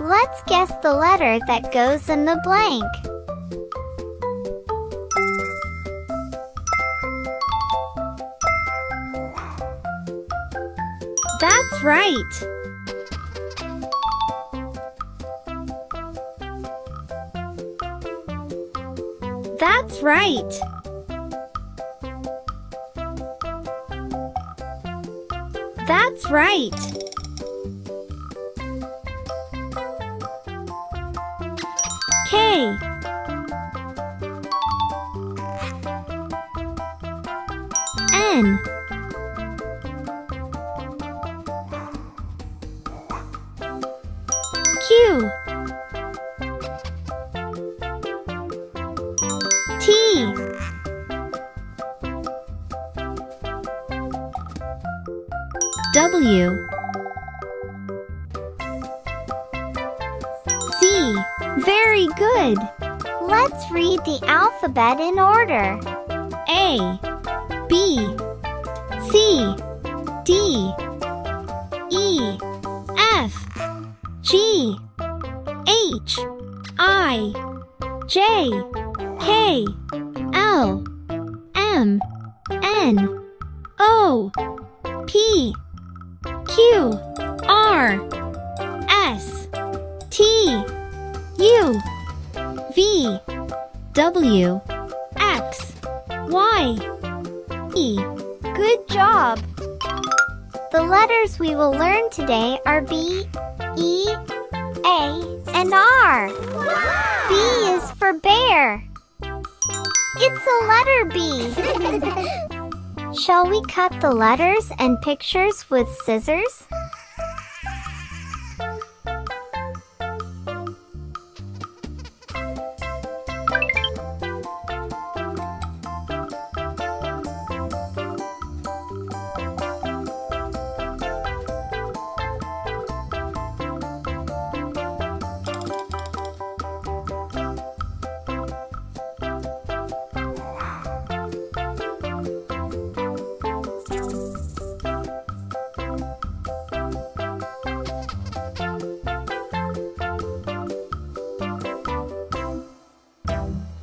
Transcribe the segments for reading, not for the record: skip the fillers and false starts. Let's guess the letter that goes in the blank. That's right! That's right! That's right! K. N. Q. T. W. C. Very good! Let's read the alphabet in order. A, B, C, D, E, F, G, H, I, J, K, L, M, N, O, P, Q, R, S, T, U, V, W, X, Y, E. Good job! The letters we will learn today are B, E, A, and R. Wow. B is for bear. It's a letter B. Shall we cut the letters and pictures with scissors?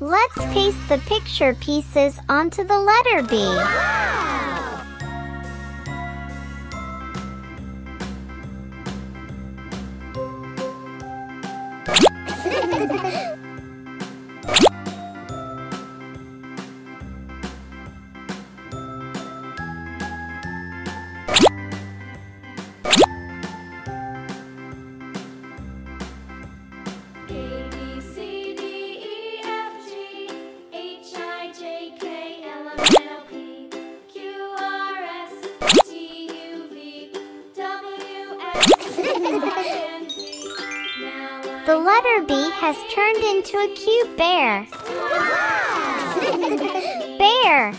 Let's paste the picture pieces onto the letter B. Wow! The letter B has turned into a cute bear. Wow. Bear.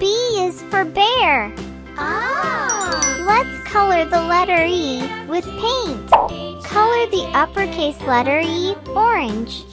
B is for bear. Oh. Let's color the letter E with paint. Color the uppercase letter E orange.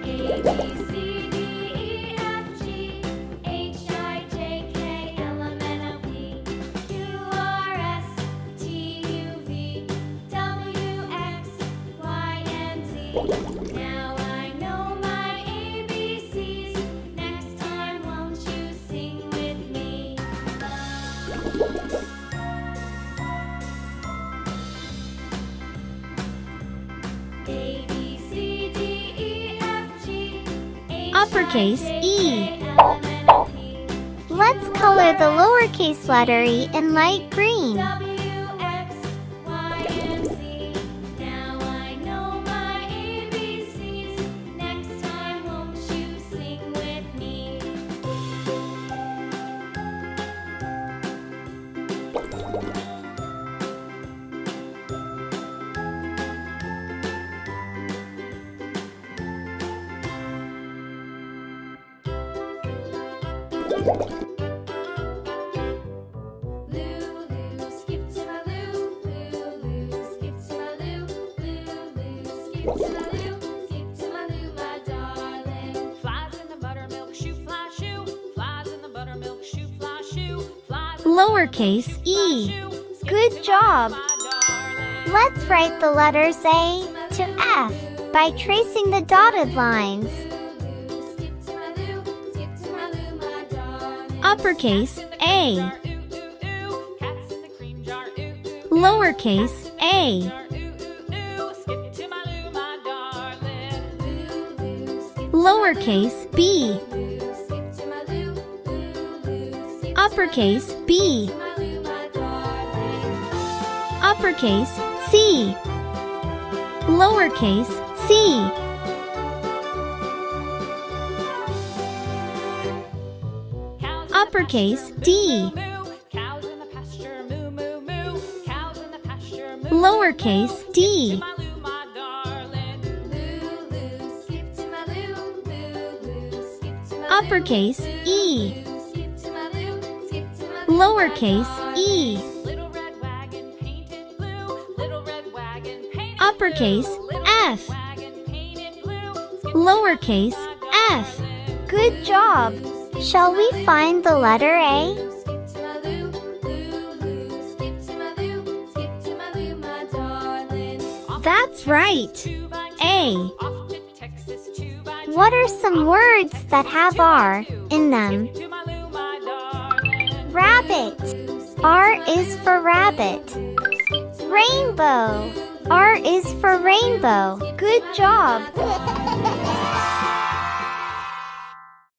A, B, C, D, E, F, G, H, I, J, K, L, M, N, O, P, Q, R, S, T, U, V, W, X, Y, and Z. Now I know my ABCs. Next time, won't you sing with me? A, B, C, D, uppercase E. Let's color the lowercase letter E in light green. Now I know my ABCs. Next time, won't you sing with me? Lowercase e. Good job! Let's write the letters A to F by tracing the dotted lines. Uppercase A. Lowercase a. Lowercase b. Uppercase B. Uppercase C. Lowercase c. Uppercase D. Lowercase d. Uppercase E. Lowercase e. Uppercase F. Lowercase f. Good job! Shall we find the letter A? That's right! A. What are some words that have R in them? Rabbit. R is for rabbit. Rainbow. R is for rainbow. Good job.